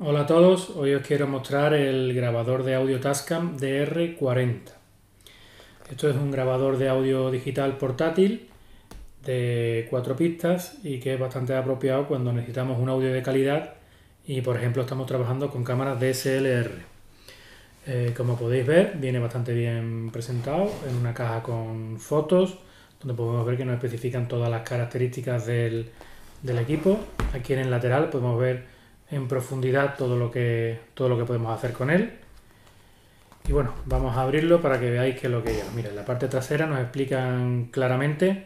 Hola a todos, hoy os quiero mostrar el grabador de audio Tascam DR-40. Esto es un grabador de audio digital portátil de 4 pistas y que es bastante apropiado cuando necesitamos un audio de calidad y por ejemplo estamos trabajando con cámaras DSLR. Como podéis ver, viene bastante bien presentado en una caja con fotos donde podemos ver que nos especifican todas las características del equipo. Aquí en el lateral podemos ver en profundidad todo lo que podemos hacer con él. Y bueno, vamos a abrirlo para que veáis que lo que lleva. Mira, en la parte trasera nos explican claramente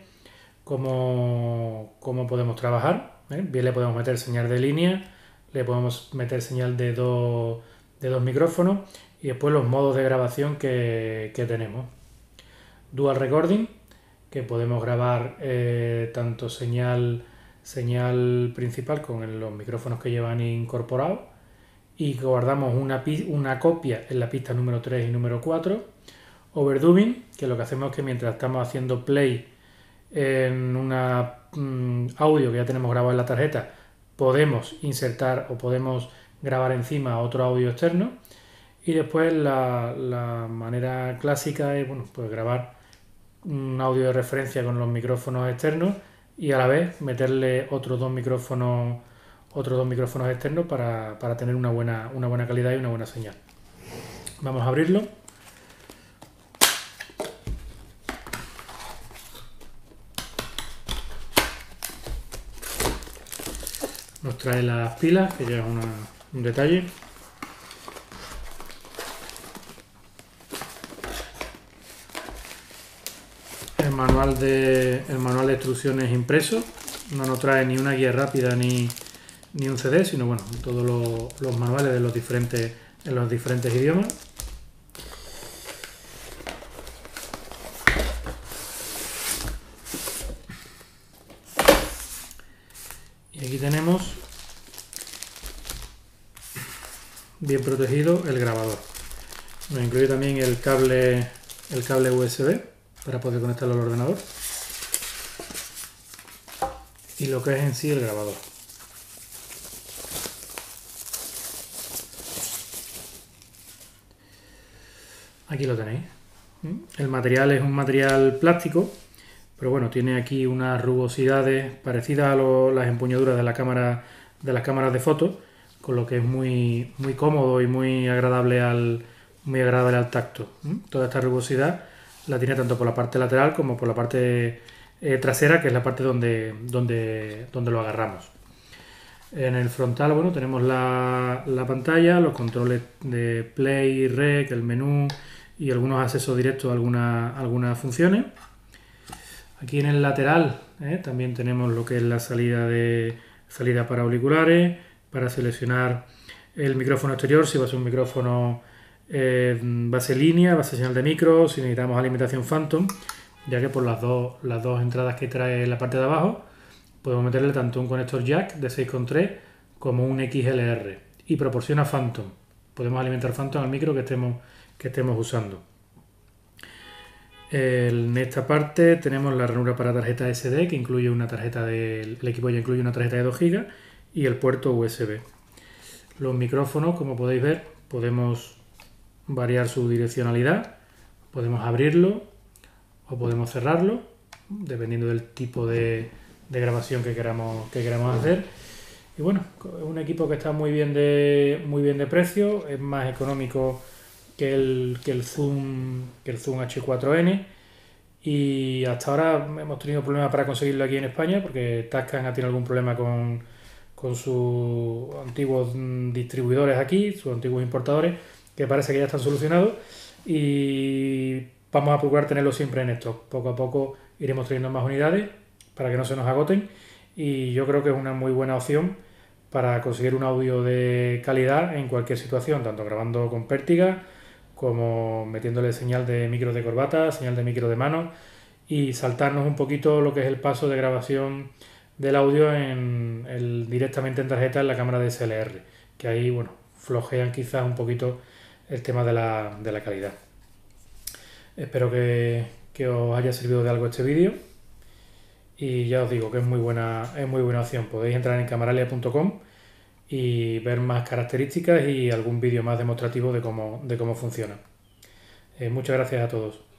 cómo podemos trabajar, ¿eh? Bien, le podemos meter señal de línea, le podemos meter señal de dos micrófonos y después los modos de grabación que tenemos. Dual recording, que podemos grabar tanto señal principal con los micrófonos que llevan incorporados y que guardamos una copia en la pista número 3 y número 4. Overdubbing, que lo que hacemos es que mientras estamos haciendo play en un audio que ya tenemos grabado en la tarjeta, podemos insertar o podemos grabar encima otro audio externo. Y después la manera clásica es, bueno, pues grabar un audio de referencia con los micrófonos externos y a la vez meterle otros dos micrófonos externos para tener una buena calidad y una buena señal. Vamos a abrirlo. Nos trae las pilas, que ya es un detalle. El manual de instrucciones impreso, no nos trae ni una guía rápida ni un CD, sino bueno, todos los manuales de los diferentes idiomas. Y aquí tenemos bien protegido el grabador. Nos incluye también el cable USB para poder conectarlo al ordenador y lo que es en sí el grabador. Aquí lo tenéis. El material es un material plástico, pero bueno, tiene aquí unas rugosidades parecidas a las empuñaduras de las cámaras de fotos, con lo que es muy cómodo y muy agradable al tacto. Toda esta rugosidad la tiene tanto por la parte lateral como por la parte trasera, que es la parte donde lo agarramos. En el frontal, bueno, tenemos la pantalla, los controles de play, rec, el menú y algunos accesos directos a algunas funciones. Aquí en el lateral también tenemos lo que es la salida para auriculares, para seleccionar el micrófono exterior, si va a ser un micrófono base línea, base señal de micro, si necesitamos alimentación Phantom, ya que por las dos entradas que trae la parte de abajo podemos meterle tanto un conector jack de 6,3 como un XLR y proporciona Phantom. Podemos alimentar Phantom al micro que estemos usando. En esta parte tenemos la ranura para tarjeta SD, que incluye una tarjeta el equipo ya incluye una tarjeta de 2 GB y el puerto USB. Los micrófonos, como podéis ver, podemos variar su direccionalidad, podemos abrirlo o podemos cerrarlo dependiendo del tipo de grabación que queramos hacer. Y bueno, es un equipo que está muy bien de precio, es más económico que el Zoom H4N, y hasta ahora hemos tenido problemas para conseguirlo aquí en España porque Tascam ha tenido algún problema con sus antiguos distribuidores aquí, sus antiguos importadores, que parece que ya están solucionados, y vamos a procurar tenerlo siempre en stock. Poco a poco iremos trayendo más unidades para que no se nos agoten, y yo creo que es una muy buena opción para conseguir un audio de calidad en cualquier situación, tanto grabando con pértiga como metiéndole señal de micro de corbata, señal de micro de mano, y saltarnos un poquito lo que es el paso de grabación del audio directamente en tarjeta en la cámara de DSLR, que ahí, bueno, flojean quizás un poquito el tema de la calidad. Espero que os haya servido de algo este vídeo, y ya os digo que es muy buena opción. Podéis entrar en camaralia.com y ver más características y algún vídeo más demostrativo de cómo funciona. Muchas gracias a todos.